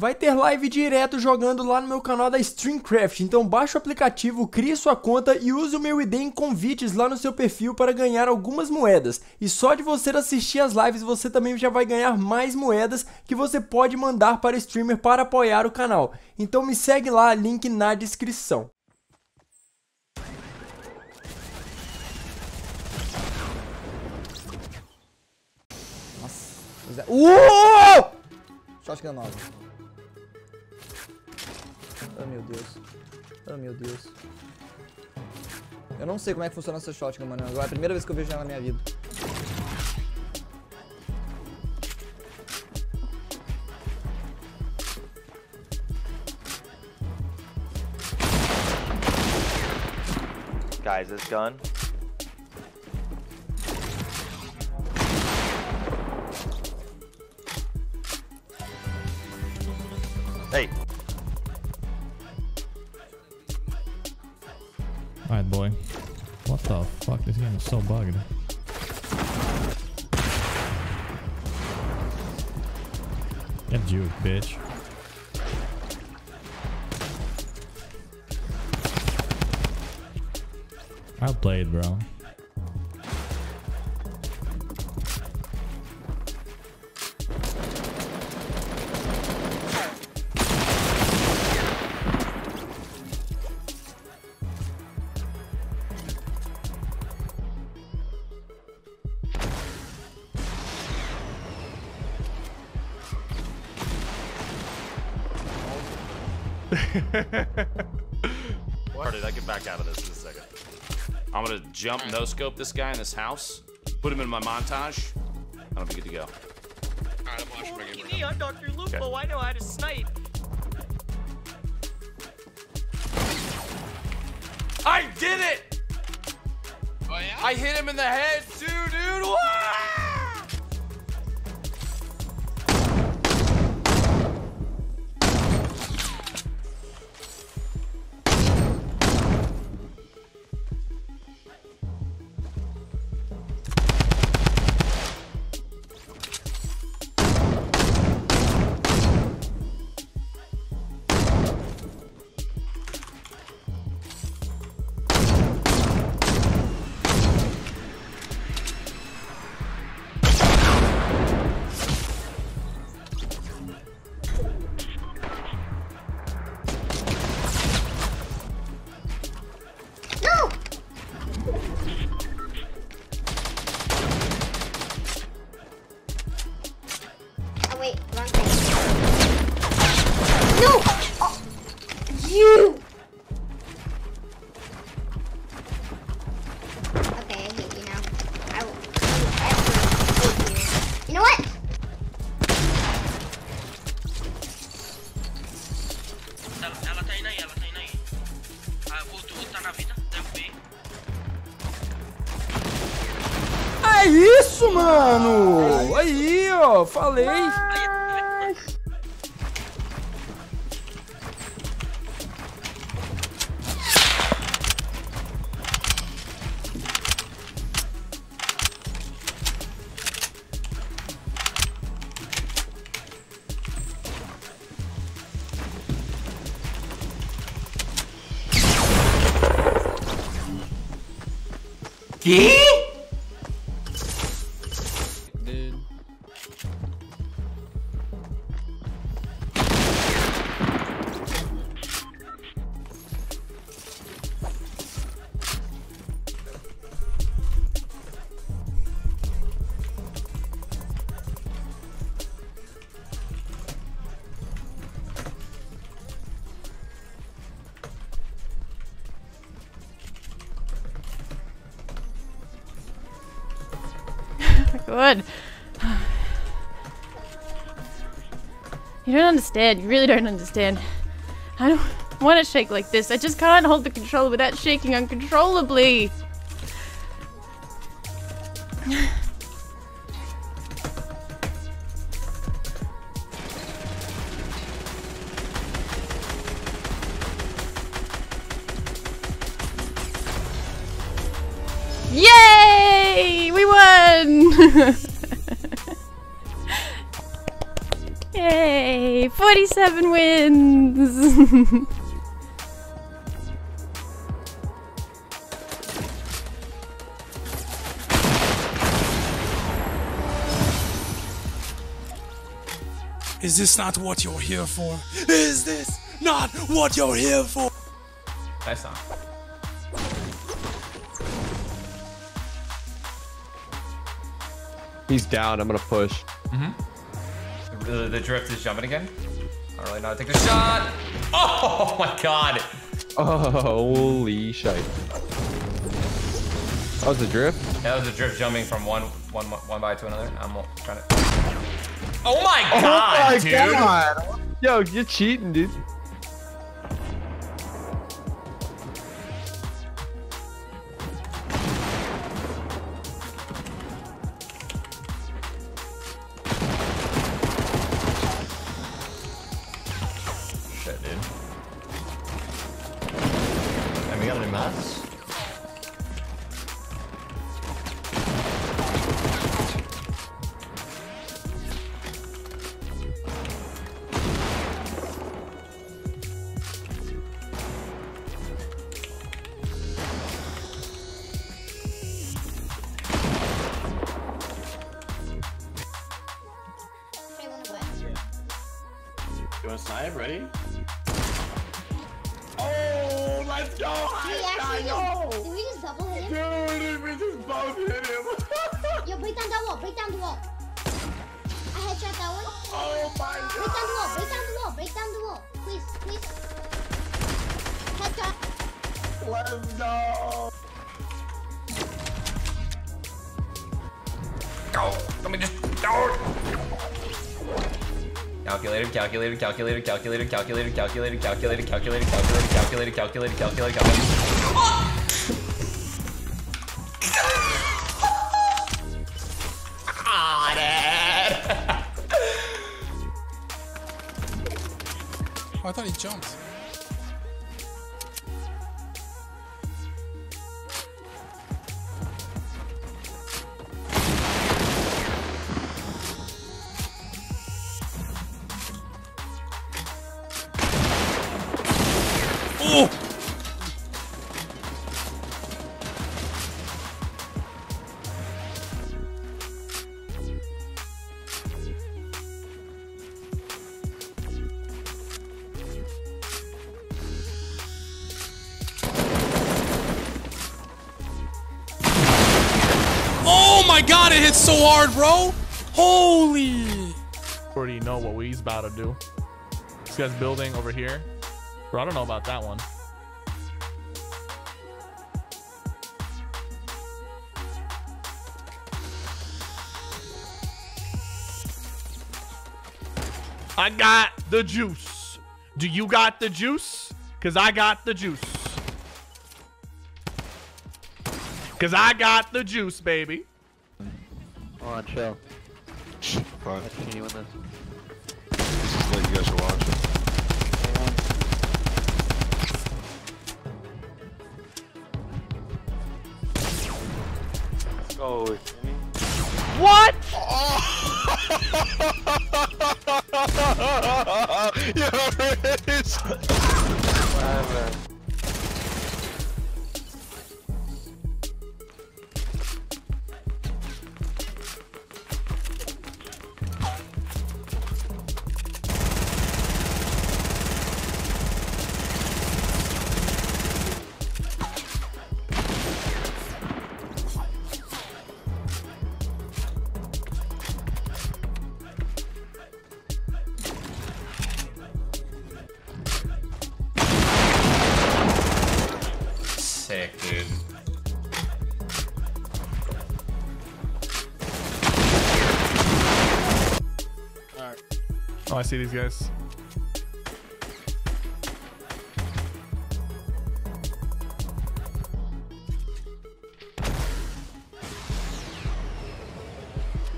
vai ter live direto jogando lá no meu canal da Streamcraft, então baixa o aplicativo, crie sua conta e use o meu ID em convites lá no seu perfil para ganhar algumas moedas. E só de você assistir as lives você também já vai ganhar mais moedas que você pode mandar para o streamer para apoiar o canal. Então me segue lá, link na descrição. Nossa, shot granada. Oh meu Deus, oh meu Deus. Eu não sei como é que funciona essa shotgun, mano. Agora é a primeira vez que eu vejo ela na minha vida. Guys, this gun. Hey. Alright, boy. What the fuck? This game is so bugged. Get juked, bitch. I'll play it, bro. Alright, I get back out of this in a second. I'm gonna jump no scope this guy in this house, put him in my montage, and I'll be good to go. Alright, I'm watching my game right now. I'm Dr. Lupo, okay. I know how to snipe. I did it! Oh, yeah? I hit him in the head too, dude! What? Wait, wrong thing. No! Oh, you! Okay, I hate you now. I will hate you. You know what? Ela tá indo aí, ela tá indo aí. O outro tá na vida, derrubei. É isso, mano! Aí, ó, falei! Que? Dude. Good. You don't understand. You really don't understand. I don't want to shake like this. I just can't hold the controller without shaking uncontrollably. Yay! We won! Yay! 27 wins! Is this not what you're here for? Is this not what you're here for? That's not. He's down. I'm gonna push. Mm-hmm. The drift is jumping again. I don't really know how to take the shot. Oh my god. Oh, holy shit. That was a drift? That was a drift jumping from one by to another. I'm trying to. Oh my god, oh my dude. God. Yo, you're cheating, dude. Shit, dude. Have we got any mats? You want to snipe? Ready? Oh, let's go! Did we just double hit him? Dude, we just both hit him! Yo, break down that wall, break down the wall! I headshot that one. Oh my god! Break down the wall, break down the wall, break down the wall! Please, please! Headshot! Let's go! Go! Let me just... Go! Calculator. Got it! I thought he jumped. Oh! Oh my god, it hits so hard, bro! Holy! Already know what we's about to do. This guy's building over here. Bro, I don't know about that one. I got the juice. Do you got the juice? Cause I got the juice. Cause I got the juice, baby. Hold on, chill. Fuck. This is like you guys are watching. Oh, what? Oh. You're rich. Sick, dude. All right. Oh, I see these guys.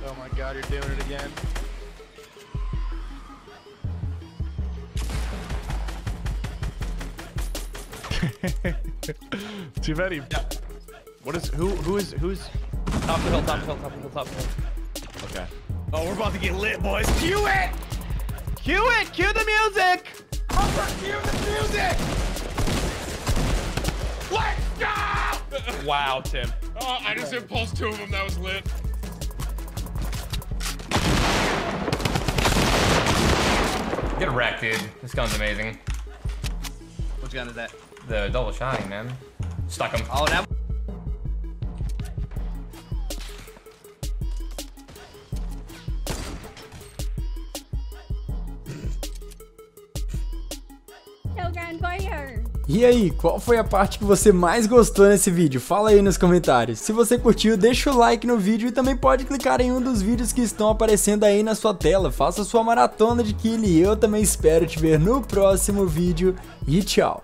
Oh my god, you're doing it again. Too many. Yeah. What is who's top of the hill. Okay. Oh, we're about to get lit, boys. Cue it! Cue it! Cue the music! I'll cue the music! Let's go! Wow, Tim. Oh, I just impulsed two of them. That was lit. Get wrecked, dude. This gun's amazing. Which gun is that? The double shotty, man. Stuck him. Oh, that. E aí, qual foi a parte que você mais gostou nesse vídeo? Fala aí nos comentários. Se você curtiu, deixa o like no vídeo e também pode clicar em um dos vídeos que estão aparecendo aí na sua tela. Faça sua maratona de Killy e eu também espero te ver no próximo vídeo e tchau!